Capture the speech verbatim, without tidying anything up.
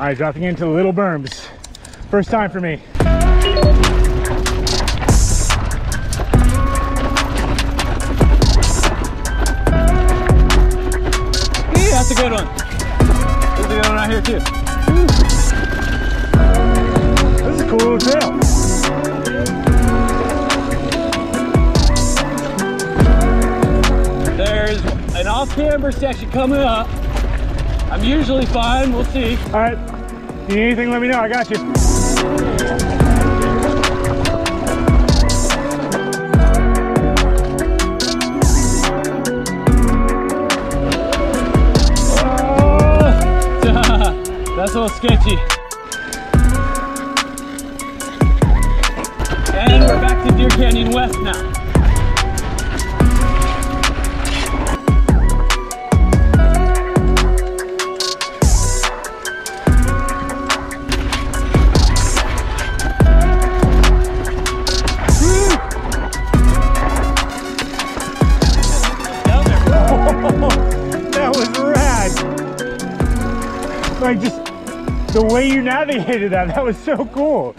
All right, dropping into the little berms. First time for me. Yeah, that's a good one. There's a good one right here too. This is a cool trail. There's an off-camber section coming up. I'm usually fine, we'll see. All right, if you need anything, let me know, I got you. Oh, that's a little sketchy. And we're back to Deer Canyon West now. Like, just the way you navigated that, that was so cool.